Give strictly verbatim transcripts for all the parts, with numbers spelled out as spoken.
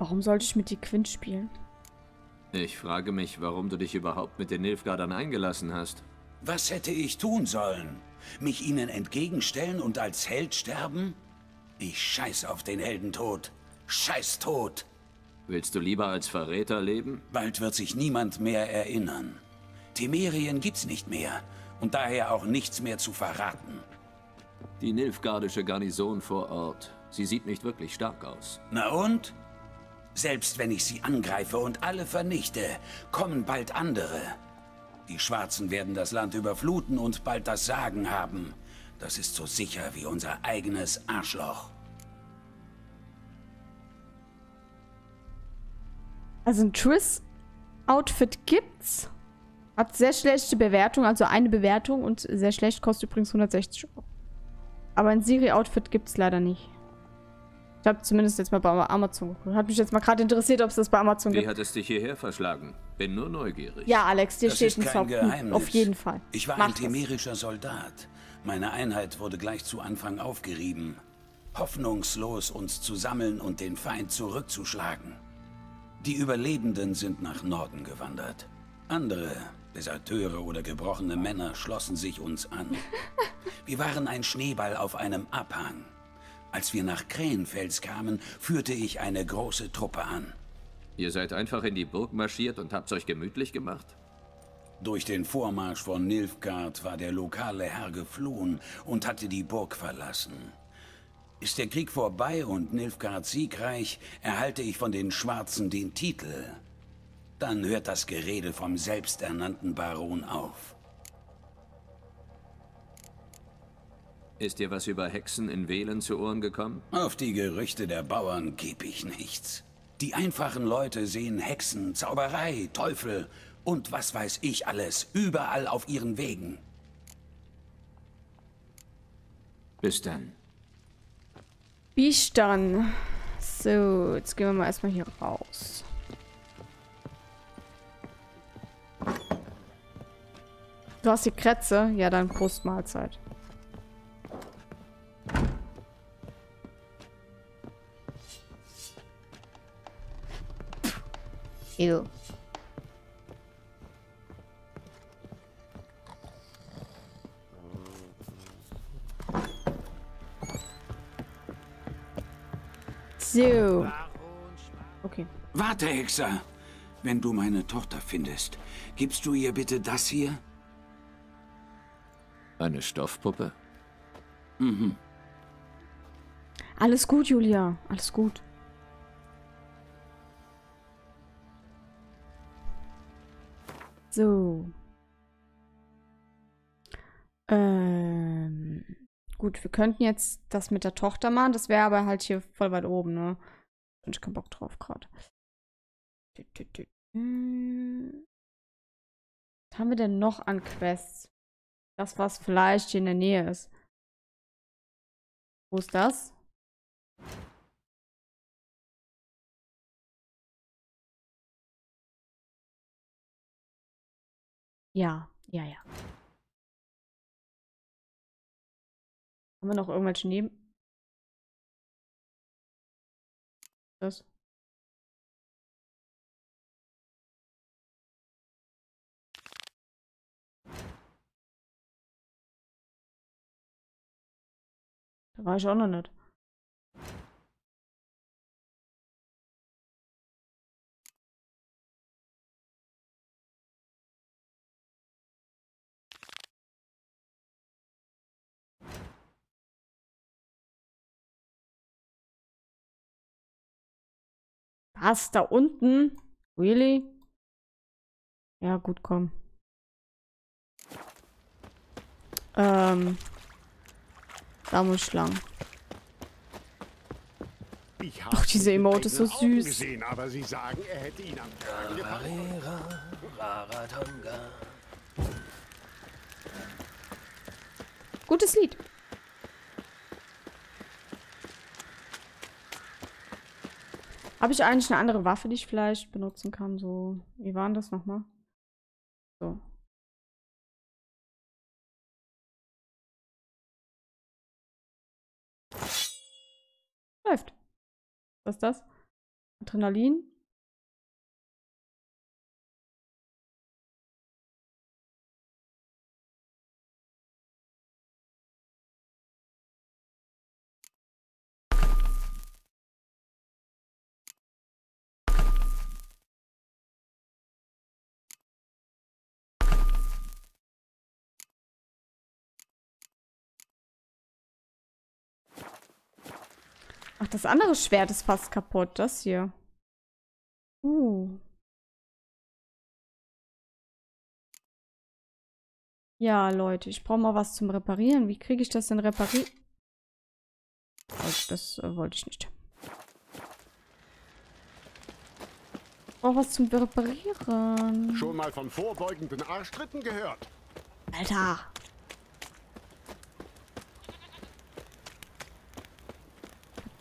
Warum sollte ich mit die Quint spielen? Ich frage mich, warum du dich überhaupt mit den Nilfgaardern eingelassen hast. Was hätte ich tun sollen? Mich ihnen entgegenstellen und als Held sterben? Ich scheiß auf den Heldentod. Scheiß Tod! Willst du lieber als Verräter leben? Bald wird sich niemand mehr erinnern. Temerien gibt's nicht mehr und daher auch nichts mehr zu verraten. Die nilfgaardische Garnison vor Ort. Sie sieht nicht wirklich stark aus. Na und? Selbst wenn ich sie angreife und alle vernichte, kommen bald andere. Die Schwarzen werden das Land überfluten und bald das Sagen haben. Das ist so sicher wie unser eigenes Arschloch. Also ein Triss-Outfit gibt's. Hat sehr schlechte Bewertung, also eine Bewertung und sehr schlecht, kostet übrigens hundertsechzig Euro. Aber ein Siri-Outfit gibt's leider nicht. Ich habe zumindest jetzt mal bei Amazon geguckt. Hat mich jetzt mal gerade interessiert, ob es das bei Amazon gibt. Wie hat es dich hierher verschlagen? Bin nur neugierig. Ja, Alex, dir steht ein Zauber. Auf jeden Fall. Ich war ein temerischer Soldat. Meine Einheit wurde gleich zu Anfang aufgerieben. Hoffnungslos, uns zu sammeln und den Feind zurückzuschlagen. Die Überlebenden sind nach Norden gewandert. Andere, Deserteure oder gebrochene Männer, schlossen sich uns an. Wir waren ein Schneeball auf einem Abhang. Als wir nach Krähenfels kamen, führte ich eine große Truppe an. Ihr seid einfach in die Burg marschiert und habt's euch gemütlich gemacht? Durch den Vormarsch von Nilfgaard war der lokale Herr geflohen und hatte die Burg verlassen. Ist der Krieg vorbei und Nilfgaard siegreich, erhalte ich von den Schwarzen den Titel. Dann hört das Gerede vom selbsternannten Baron auf. Ist dir was über Hexen in Velen zu Ohren gekommen? Auf die Gerüchte der Bauern gebe ich nichts. Die einfachen Leute sehen Hexen, Zauberei, Teufel und was weiß ich alles, überall auf ihren Wegen. Bis dann. Bis dann. So, jetzt gehen wir mal erstmal hier raus. Du hast die Krätze? Ja, dann Prost Mahlzeit. Ew. So. Okay. Warte, Hexer. Wenn du meine Tochter findest, gibst du ihr bitte das hier? Eine Stoffpuppe? Mhm. Alles gut, Julia. Alles gut. So. Ähm. Gut, wir könnten jetzt das mit der Tochter machen. Das wäre aber halt hier voll weit oben, ne? Und ich hab keinen Bock drauf gerade. Was haben wir denn noch an Quests? Das, was vielleicht hier in der Nähe ist. Wo ist das? Ja, ja, ja. Haben wir noch irgendwelche neben? Das. Da war ich auch noch nicht. Was, da unten? Really? Ja, gut, komm. Ähm. Da muss ich lang. Ach, diese Emote ist so süß. Gesehen, aber sie sagen, er hätte ihn am Kragen gepackt. Gutes Lied. Habe ich eigentlich eine andere Waffe, die ich vielleicht benutzen kann? So, wie war denn das nochmal? So. Läuft. Was ist das? Adrenalin. Ach, das andere Schwert ist fast kaputt. Das hier. Uh. Ja, Leute. Ich brauche mal was zum Reparieren. Wie kriege ich das denn repariert? Oh, das äh, wollte ich nicht. Ich brauche was zum Reparieren. Schon mal von vorbeugenden Arschtritten gehört. Alter.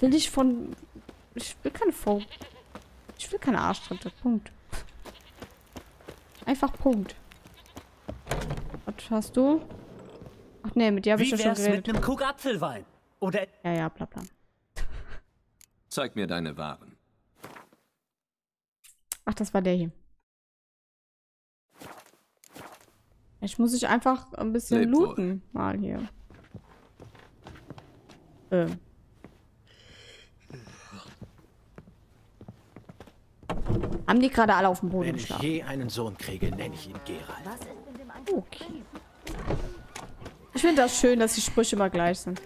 Will ich von... Ich will keine Vor... Ich will keine Arschtritte. Punkt. Einfach Punkt. Was hast du? Ach nee, mit dir habe ich ja schon geredet. Wie wär's mit einem Krug Apfelwein? Oder... Ja, ja, bla bla. Zeig mir deine Waren. Ach, das war der hier. Jetzt muss ich einfach ein bisschen Lebt looten. Wohl. Mal hier. Ähm. Haben die gerade alle auf dem Boden geschlafen? Wenn ich je einen Sohn kriege, nenne ich ihn Geralt. Okay. Ich finde das schön, dass die Sprüche immer gleich sind.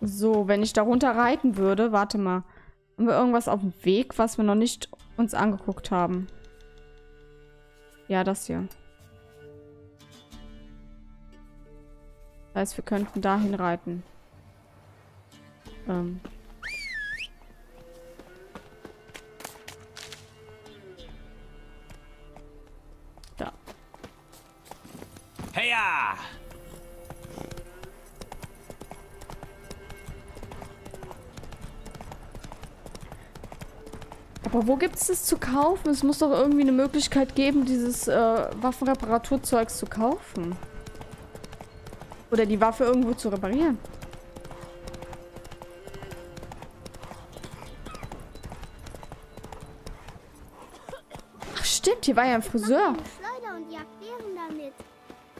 So, wenn ich da runter reiten würde, warte mal. Haben wir irgendwas auf dem Weg, was wir noch nicht uns angeguckt haben? Ja, das hier. Das heißt, wir könnten dahin reiten. Ähm. Aber wo gibt es das zu kaufen? Es muss doch irgendwie eine Möglichkeit geben, dieses äh, Waffenreparaturzeugs zu kaufen. Oder die Waffe irgendwo zu reparieren. Ach stimmt, hier war ja ein Friseur.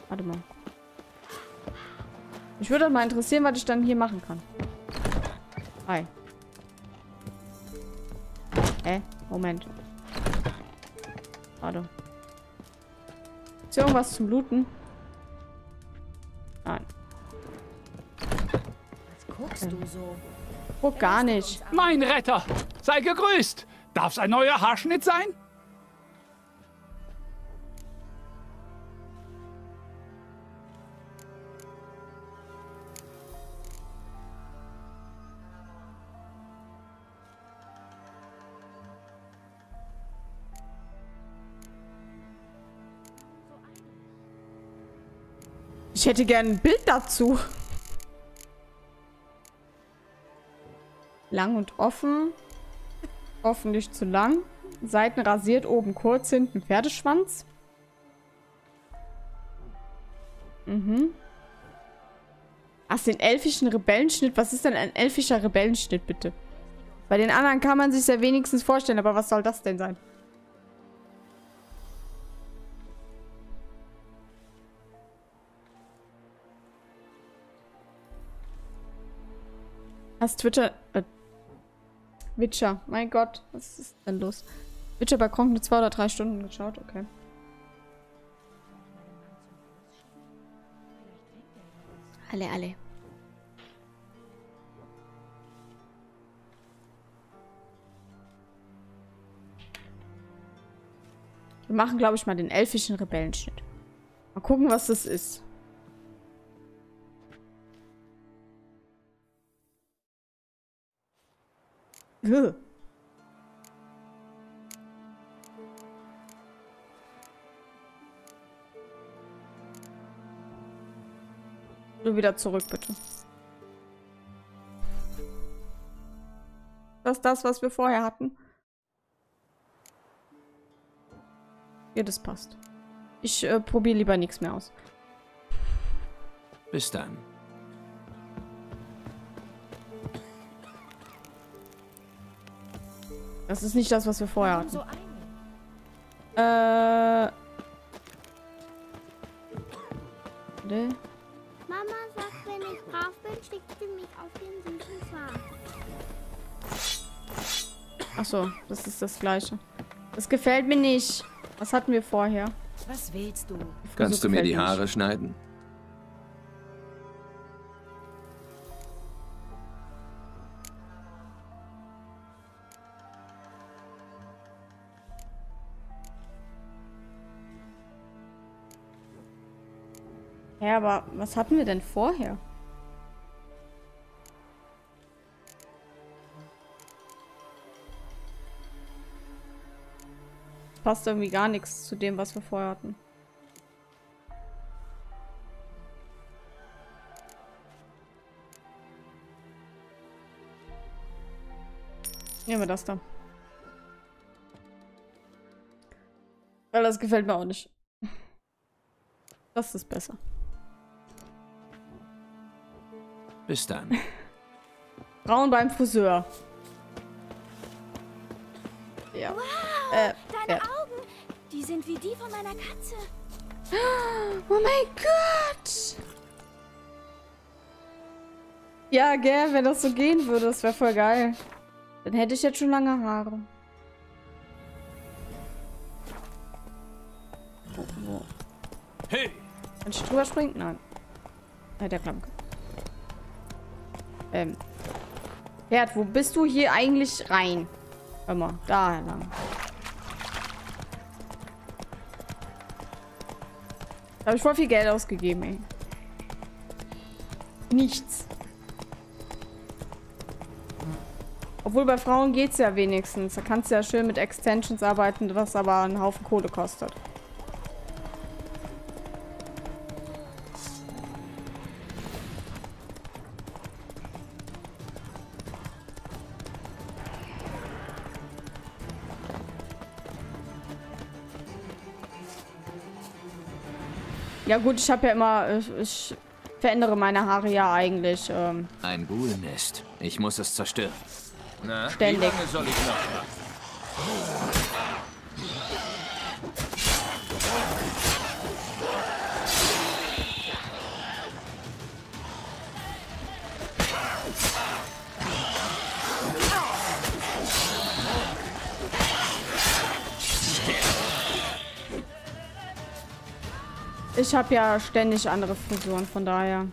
Warte mal. Ich würde mal interessieren, was ich dann hier machen kann. Hi. Hä? Moment. Warte. Ist hier irgendwas zum Looten? Nein. Was guckst du so? Guck gar nicht. Mein Retter! Sei gegrüßt! Darf's ein neuer Haarschnitt sein? Ich hätte gerne ein Bild dazu. Lang und offen. Offen nicht zu lang. Seiten rasiert, oben kurz, hinten Pferdeschwanz. Mhm. Ach, den elfischen Rebellenschnitt. Was ist denn ein elfischer Rebellenschnitt, bitte? Bei den anderen kann man sich ja wenigstens vorstellen, aber was soll das denn sein? Hast Twitter... Äh, Witcher. Mein Gott, was ist denn los? Witcher Balkon nur zwei oder drei Stunden geschaut, okay. Alle, alle. Wir machen, glaube ich, mal den elfischen Rebellenschnitt. Mal gucken, was das ist. Du wieder zurück, bitte. Das ist das, was wir vorher hatten. Ja, das passt. Ich äh, probiere lieber nichts mehr aus. Bis dann. Das ist nicht das, was wir vorher hatten. Äh. Ne? Mama sagt, wenn ich brav bin, schickt sie mich auf den süßen Pfad. Achso, das ist das Gleiche. Das gefällt mir nicht. Was hatten wir vorher? Was willst du? Kannst du mir die Haare schneiden? Ja, aber was hatten wir denn vorher? Passt irgendwie gar nichts zu dem, was wir vorher hatten. Nehmen wir das da. Weil das gefällt mir auch nicht. Das ist besser. Bis dann. Braun beim Friseur. Ja. Wow, äh, deine ja. Augen, die sind wie die von meiner Katze. Oh mein Gott. Ja, gell, wenn das so gehen würde, das wäre voll geil. Dann hätte ich jetzt schon lange Haare. Hey. Kann ich drüber springen? Nein. Nein, der Klamke. Ähm. Bert, wo bist du hier eigentlich rein? Immer da lang. Da habe ich voll viel Geld ausgegeben, ey. Nichts. Obwohl bei Frauen geht's ja wenigstens. Da kannst du ja schön mit Extensions arbeiten, was aber einen Haufen Kohle kostet. Ja gut, ich habe ja immer, ich, ich verändere meine Haare ja eigentlich. Ähm, Ein Ghoulnest. Ich muss es zerstören. Na, ständig. Wie lange soll ich noch Ich habe ja ständig andere Frisuren, von daher.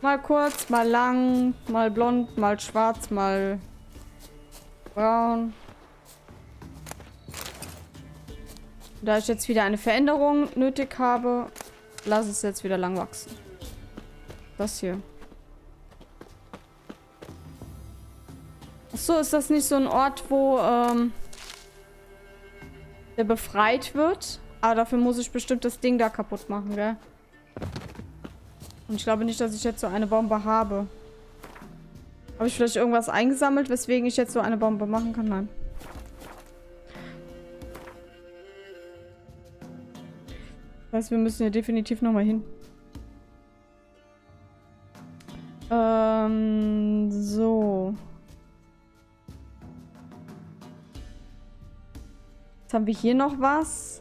Mal kurz, mal lang, mal blond, mal schwarz, mal braun. Da ich jetzt wieder eine Veränderung nötig habe, lasse es jetzt wieder lang wachsen. Das hier. Achso, ist das nicht so ein Ort, wo ähm, der befreit wird? Aber dafür muss ich bestimmt das Ding da kaputt machen, gell? Und ich glaube nicht, dass ich jetzt so eine Bombe habe. Habe ich vielleicht irgendwas eingesammelt, weswegen ich jetzt so eine Bombe machen kann? Nein. Das heißt, wir müssen hier definitiv nochmal hin. Ähm, so. Jetzt haben wir hier noch was.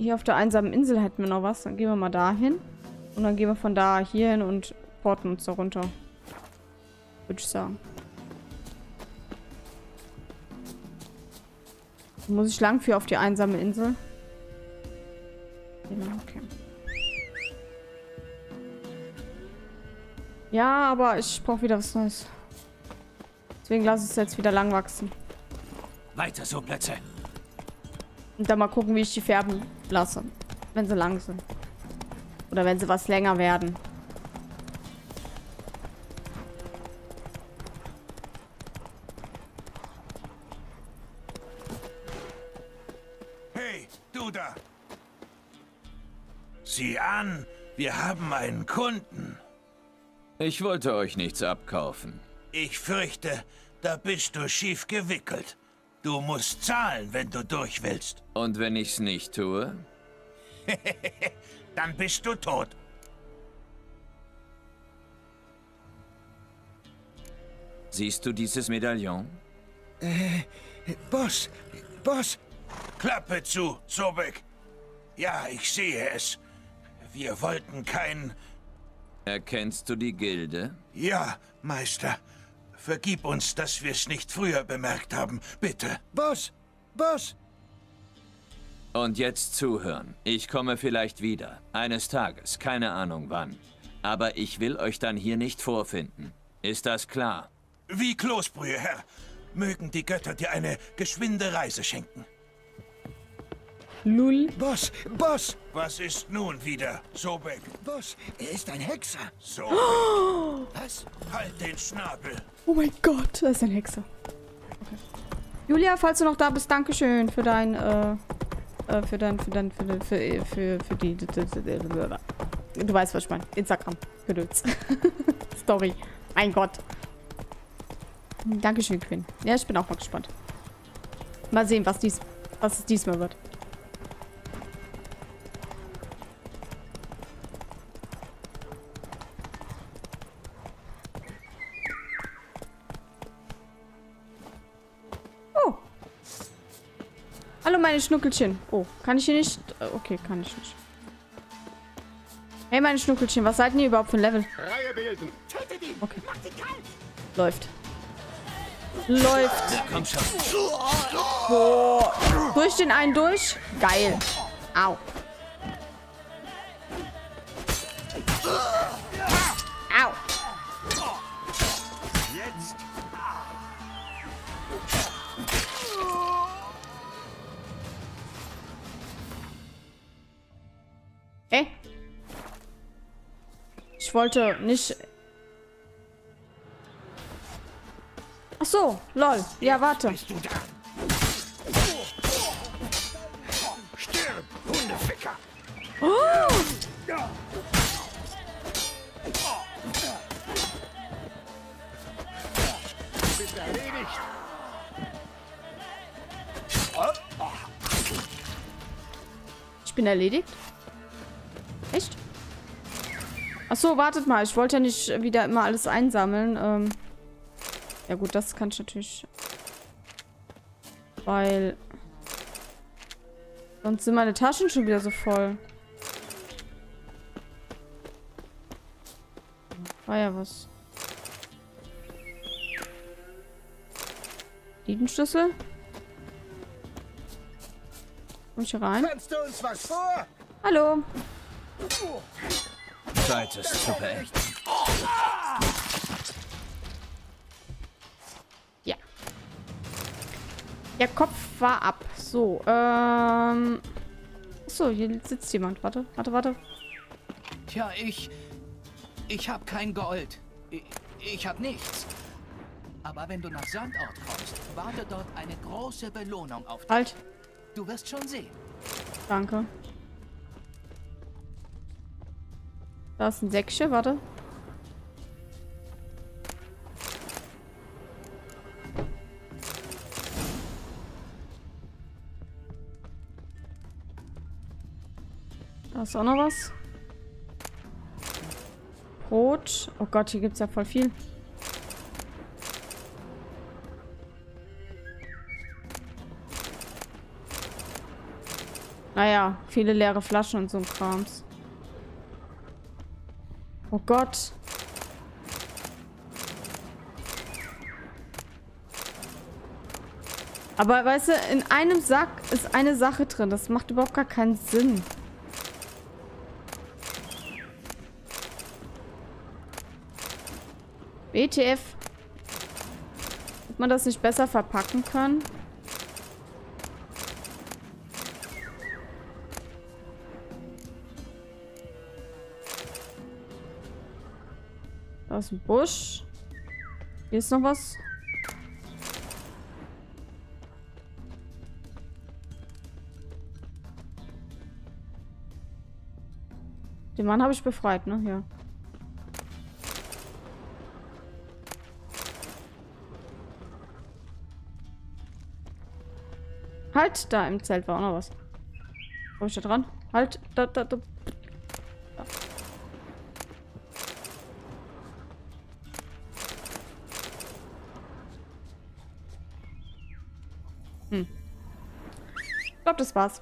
Hier auf der einsamen Insel hätten wir noch was. Dann gehen wir mal dahin. Und dann gehen wir von da hier hin und porten uns da runter. Würde ich sagen. Muss ich lang für auf die einsame Insel? Genau, okay. Ja, aber ich brauche wieder was Neues. Deswegen lasse ich es jetzt wieder lang wachsen. Weiter so, Plätze. Und dann mal gucken, wie ich die färben lasse. Wenn sie lang sind. Oder wenn sie was länger werden. Hey, du da! Sieh an, wir haben einen Kunden. Ich wollte euch nichts abkaufen. Ich fürchte, da bist du schief gewickelt. Du musst zahlen, wenn du durch willst. Und wenn ich's nicht tue? Dann bist du tot. Siehst du dieses Medaillon? Äh, Boss, Boss! Klappe zu, Zobek! Ja, ich sehe es. Wir wollten keinen... Erkennst du die Gilde? Ja, Meister. Vergib uns, dass wir es nicht früher bemerkt haben, bitte. Boss! Boss! Und jetzt zuhören. Ich komme vielleicht wieder. Eines Tages, keine Ahnung wann. Aber ich will euch dann hier nicht vorfinden. Ist das klar? Wie Kloßbrühe, Herr. Mögen die Götter dir eine geschwinde Reise schenken. Null. Boss, Boss! Was ist nun wieder, Zobek? Boss, er ist ein Hexer. Zobek. Oh. Was? Halt den Schnabel. Oh mein Gott, er ist ein Hexer. Okay. Julia, falls du noch da bist, Dankeschön für dein, äh, äh, für dein, für dein, für dein, für, für, für, für die, du weißt, was ich meine. Instagram. Gedöns. Story. Mein Gott. Dankeschön, Quinn. Ja, ich bin auch mal gespannt. Mal sehen, was dies, was es diesmal wird. Hallo, meine Schnuckelchen. Oh, kann ich hier nicht? Okay, kann ich nicht. Hey, meine Schnuckelchen, was seid ihr überhaupt für ein Level? Okay. Läuft. Läuft. Komm schon. Boah. Durch den einen durch. Geil. Au. Au. Hey. Ich wollte nicht... Ach so, lol. Ja, warte. Stirb, Hundeficker. Oh. Ich bin erledigt. Echt? Ach so, wartet mal. Ich wollte ja nicht wieder immer alles einsammeln. Ähm ja gut, das kann ich natürlich... Weil... Sonst sind meine Taschen schon wieder so voll. War ja was. Liedenschlüssel? Komm ich hier rein? Kannst du uns was vor? Hallo! Zeit ist zu beenden. Ja. Der Kopf war ab. So, ähm... Achso, hier sitzt jemand. Warte, warte, warte. Tja, ich... Ich hab kein Gold. Ich, ich hab nichts. Aber wenn du nach Sandort kommst, wartet dort eine große Belohnung auf dich. Halt. Du wirst schon sehen. Danke. Da ist ein Säckchen, warte. Da ist auch noch was. Brot. Oh Gott, hier gibt es ja voll viel. Naja, viele leere Flaschen und so ein Krams. Oh Gott. Aber weißt du, in einem Sack ist eine Sache drin. Das macht überhaupt gar keinen Sinn. W T F. Ob man das nicht besser verpacken kann? Aus dem Busch. Hier ist noch was. Den Mann habe ich befreit, ne? Ja. Halt, da im Zelt war auch noch was. Komm ich da dran? Halt, da, da, da. Hm. Ich glaube, das war's.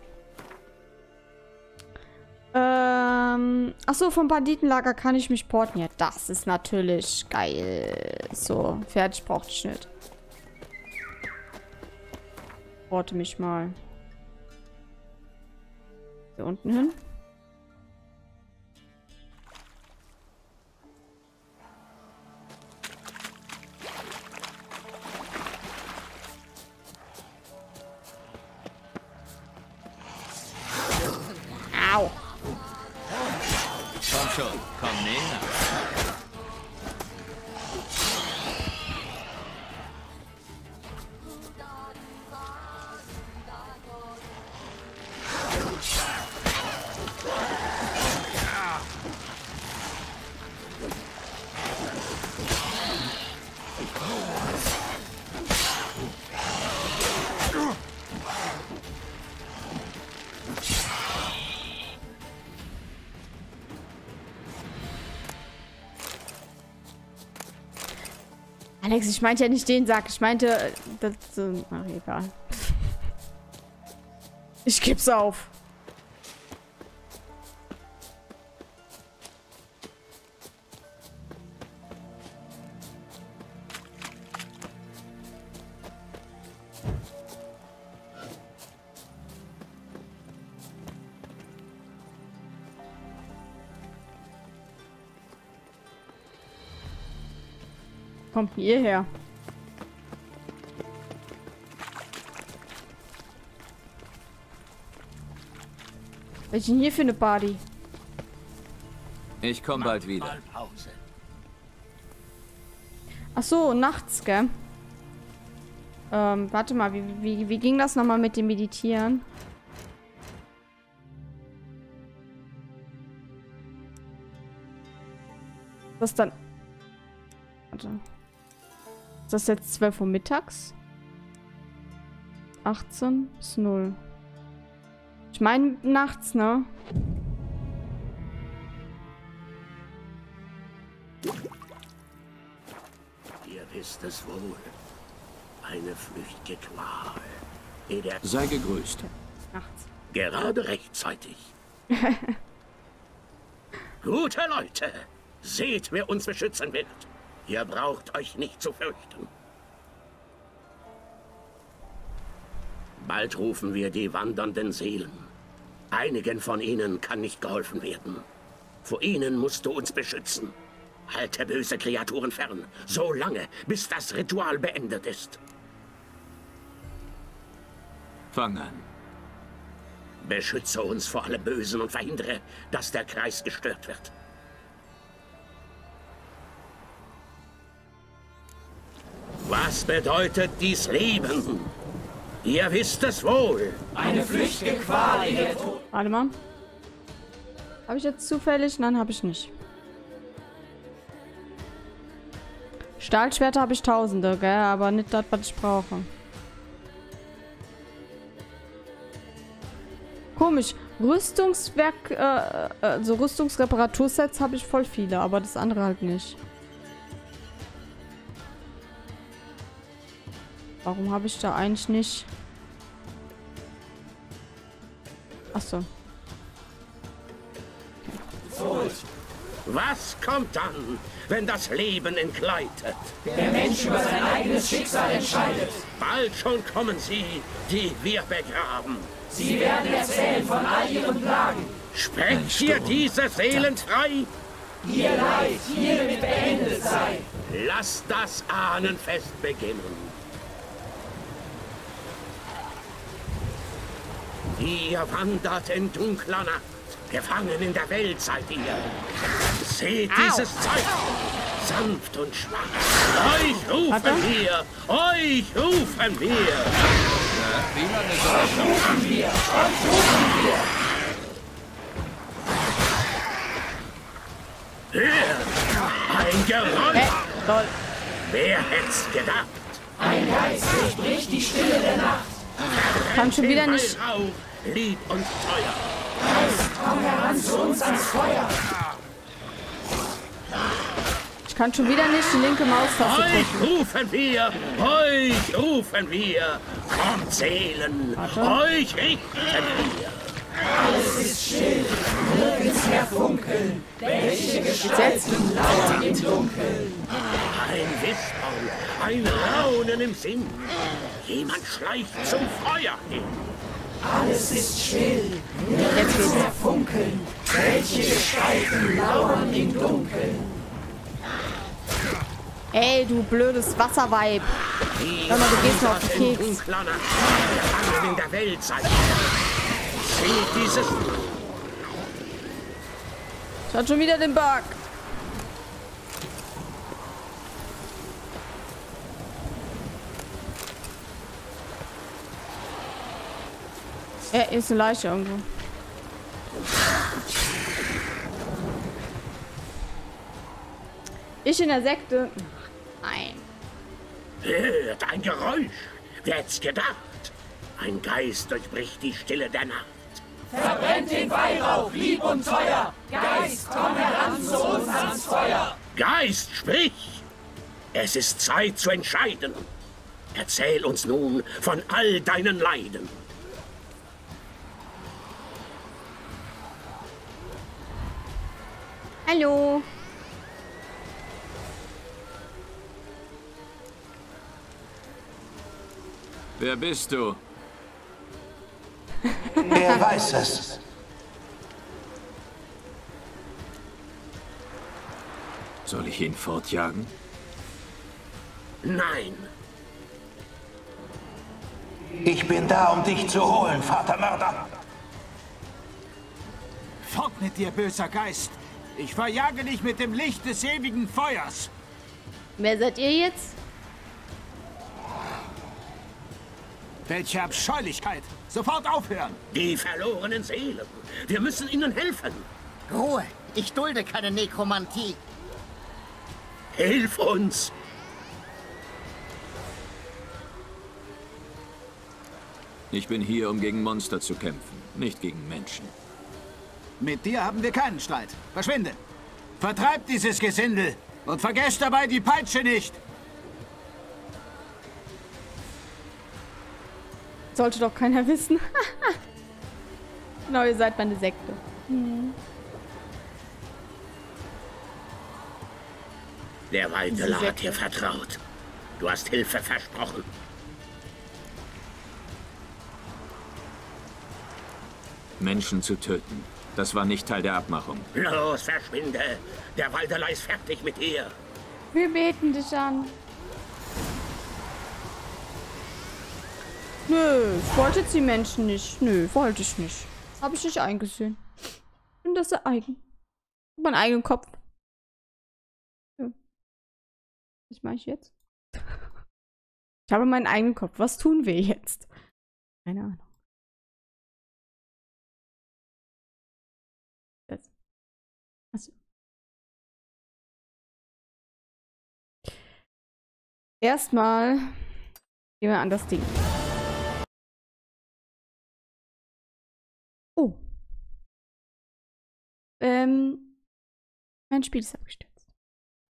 Ähm, achso, vom Banditenlager kann ich mich porten. Ja, das ist natürlich geil. So, fertig brauchte ich nicht. Porte mich mal. Hier unten hin. Alex, ich meinte ja nicht den Sack. Ich meinte... Das, ach, egal. Ich geb's auf. Kommt ihr her? Was ist denn hier für eine Party? Ich komme bald wieder. Ach so, nachts, gell? Ähm, warte mal, wie, wie, wie ging das nochmal mit dem Meditieren? Was dann? Warte. Ist das jetzt zwölf Uhr mittags? achtzehn bis null. Ich meine nachts, ne? Ihr wisst es wohl. Eine flüchtige Qual. Sei gegrüßt. Nachts. Gerade rechtzeitig. Gute Leute, seht, wer uns beschützen wird. Ihr braucht euch nicht zu fürchten. Bald rufen wir die wandernden Seelen. Einigen von ihnen kann nicht geholfen werden. Vor ihnen musst du uns beschützen. Halte böse Kreaturen fern, so lange, bis das Ritual beendet ist. Fang an. Beschütze uns vor allem Bösen und verhindere, dass der Kreis gestört wird. Was bedeutet dies Leben? Ihr wisst es wohl. Eine flüchtige Qual. Warte mal. Habe ich jetzt zufällig? Nein, habe ich nicht. Stahlschwerter habe ich tausende, gell? Aber nicht das, was ich brauche. Komisch. Rüstungswerk, äh, äh, so Rüstungsreparatursets habe ich voll viele, aber das andere halt nicht. Warum habe ich da eigentlich nicht? Achso. Okay. Was kommt dann, wenn das Leben entgleitet? Der Mensch über sein eigenes Schicksal entscheidet. Bald schon kommen sie, die wir begraben. Sie werden erzählen von all ihren Plagen. Sprecht ihr diese Seelen frei? Ihr Leid hiermit beendet sei. Lasst das Ahnenfest beginnen. Ihr wandert in dunkler Nacht. Gefangen in der Welt seid ihr. Seht dieses Zeichen. Sanft und schwach. Euch rufen wir. Euch rufen wir. Euch rufen wir. Euch rufen wir. Hört ein Geräusch. Wer hätt's gedacht? Ein Geist durchbricht die Stille der Nacht. Kann schon wieder nicht. Lieb und teuer. Geist, komm heran zu uns ans Feuer. Ich kann schon wieder nicht die linke Maustaste drücken. Euch rufen wir! Euch rufen wir! und Seelen, euch richten wir. Alles ist still, nirgends mehr funkeln, welche Gestalten lauern im Dunkeln. Ein Wispern, ein Raunen im Sinn, jemand schleicht zum Feuer hin. Alles ist still, nirgends mehr funkeln, welche Gestalten lauern im Dunkeln. Ey, du blödes Wasserweib. Hör mal, du gehst noch auf den Keks. Ich hab schon wieder den Bug. Er ist eine Leiche irgendwo. Ich in der Sekte. Nein. Hört ein Geräusch. Wer hätt's gedacht? Ein Geist durchbricht die Stille der Nacht. Verbrennt den Weihrauch, lieb und teuer. Geist, komm heran zu uns ans Feuer. Geist, sprich! Es ist Zeit zu entscheiden. Erzähl uns nun von all deinen Leiden. Hallo. Wer bist du? Wer weiß es? Soll ich ihn fortjagen? Nein. Ich bin da, um dich zu holen, Vater Mörder. Fort mit dir, böser Geist. Ich verjage dich mit dem Licht des ewigen Feuers. Wer seid ihr jetzt? Welche Abscheulichkeit! Sofort aufhören! Die verlorenen Seelen! Wir müssen ihnen helfen! Ruhe! Ich dulde keine Nekromantie! Hilf uns! Ich bin hier, um gegen Monster zu kämpfen, nicht gegen Menschen. Mit dir haben wir keinen Streit. Verschwinde! Vertreib dieses Gesindel und vergesst dabei die Peitsche nicht! Sollte doch keiner wissen. Genau, ihr seid meine Sekte. Hm. Der Weideler hat dir vertraut. Du hast Hilfe versprochen. Menschen zu töten, das war nicht Teil der Abmachung. Los, verschwinde! Der Weideler ist fertig mit dir. Wir beten dich an. Nö, ich wollte die Menschen nicht. Nö, wollte ich nicht. Habe ich nicht eingesehen. Und das ist eigen. Mein eigenen Kopf. Ja. Was mache ich jetzt? Ich habe meinen eigenen Kopf. Was tun wir jetzt? Keine Ahnung. Das. Achso. Erstmal gehen wir an das Ding. Oh. Ähm, mein Spiel ist abgestellt.